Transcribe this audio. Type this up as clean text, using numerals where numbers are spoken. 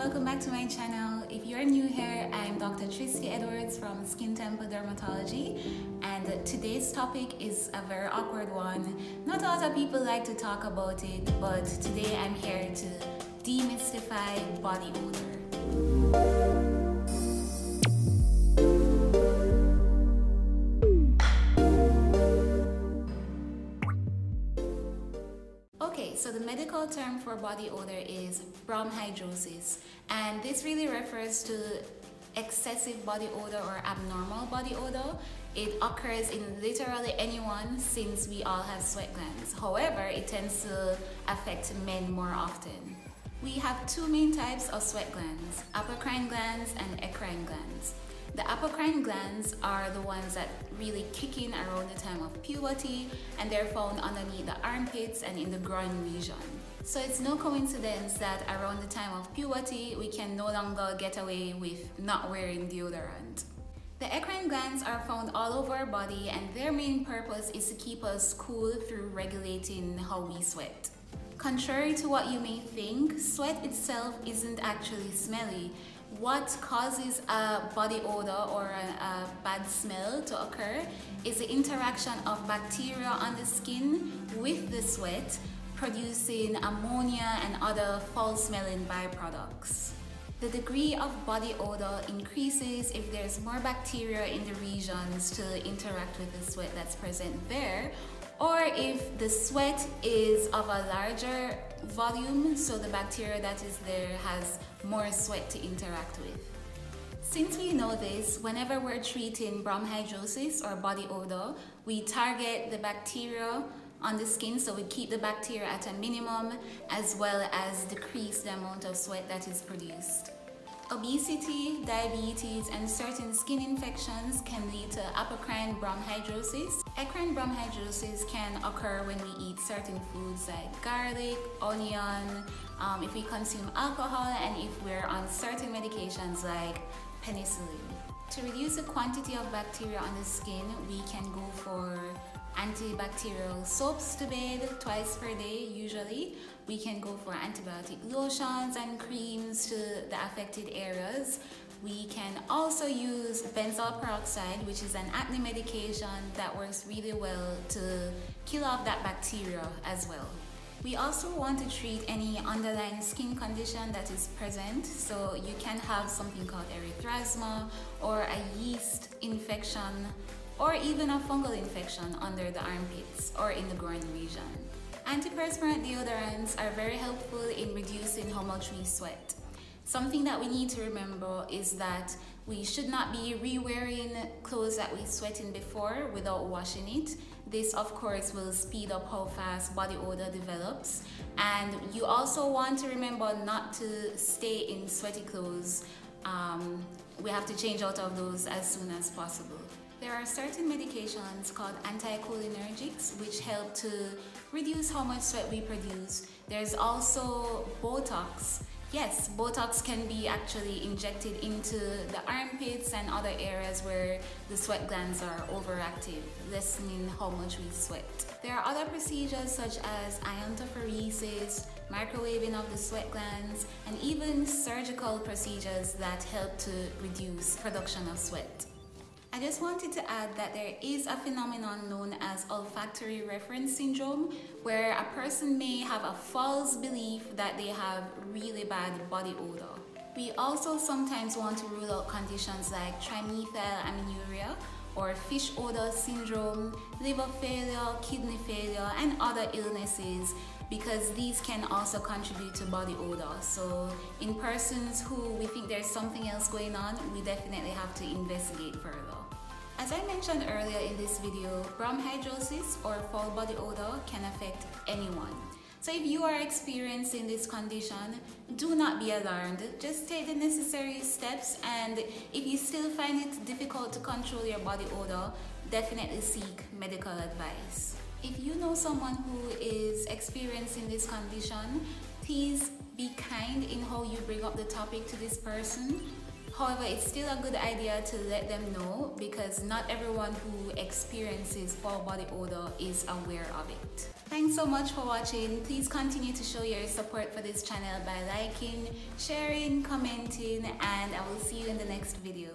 welcome back to my channel. If you're new here, I'm Dr. Tristi Edwards from Skin Temple Dermatology, and today's topic is a very awkward one. Not a lot of people like to talk about it, but today I'm here to demystify body odor. So the medical term for body odor is bromhidrosis, and this really refers to excessive body odor or abnormal body odor. It occurs in literally anyone since we all have sweat glands. However, it tends to affect men more often. We have two main types of sweat glands: apocrine glands and eccrine glands. The apocrine glands are the ones that really kick in around the time of puberty, and they're found underneath the armpits and in the groin region. So it's no coincidence that around the time of puberty, we can no longer get away with not wearing deodorant. The eccrine glands are found all over our body, and their main purpose is to keep us cool through regulating how we sweat. Contrary to what you may think, sweat itself isn't actually smelly. What causes a body odor or a bad smell to occur is the interaction of bacteria on the skin with the sweat, producing ammonia and other foul-smelling byproducts. The degree of body odor increases if there's more bacteria in the regions to interact with the sweat that's present there, or if the sweat is of a larger volume, so the bacteria that is there has more sweat to interact with. Since we know this, whenever we're treating bromhidrosis or body odor, we target the bacteria on the skin, so we keep the bacteria at a minimum, as well as decrease the amount of sweat that is produced. Obesity, diabetes, and certain skin infections can lead to apocrine bromhidrosis. Eccrine bromhidrosis can occur when we eat certain foods like garlic, onion, if we consume alcohol, and if we're on certain medications like penicillin. To reduce the quantity of bacteria on the skin, we can go for antibacterial soaps to bathe twice per day usually. We can go for antibiotic lotions and creams to the affected areas. We can also use benzoyl peroxide, which is an acne medication that works really well to kill off that bacteria as well. We also want to treat any underlying skin condition that is present, so you can have something called erythrasma or a yeast infection, or even a fungal infection under the armpits or in the groin region. Antiperspirant deodorants are very helpful in reducing how much we sweat. Something that we need to remember is that we should not be re-wearing clothes that we sweat in before without washing it. This, of course, will speed up how fast body odor develops. And you also want to remember not to stay in sweaty clothes. We have to change out of those as soon as possible. There are certain medications called anticholinergics which help to reduce how much sweat we produce. There's also Botox. Yes, Botox can be actually injected into the armpits and other areas where the sweat glands are overactive, lessening how much we sweat. There are other procedures such as iontophoresis, microwaving of the sweat glands, and even surgical procedures that help to reduce production of sweat. I just wanted to add that there is a phenomenon known as olfactory reference syndrome, where a person may have a false belief that they have really bad body odor. We also sometimes want to rule out conditions like trimethylaminuria or fish odor syndrome, liver failure, kidney failure, and other illnesses, because these can also contribute to body odor. So in persons who we think there's something else going on, we definitely have to investigate further. As I mentioned earlier in this video, bromhidrosis or foul body odor can affect anyone. So if you are experiencing this condition, do not be alarmed. Just take the necessary steps, and if you still find it difficult to control your body odor, definitely seek medical advice. If you know someone who is experiencing this condition, please be kind in how you bring up the topic to this person. However, it's still a good idea to let them know, because not everyone who experiences foul body odor is aware of it. Thanks so much for watching. Please continue to show your support for this channel by liking, sharing, commenting, and I will see you in the next video.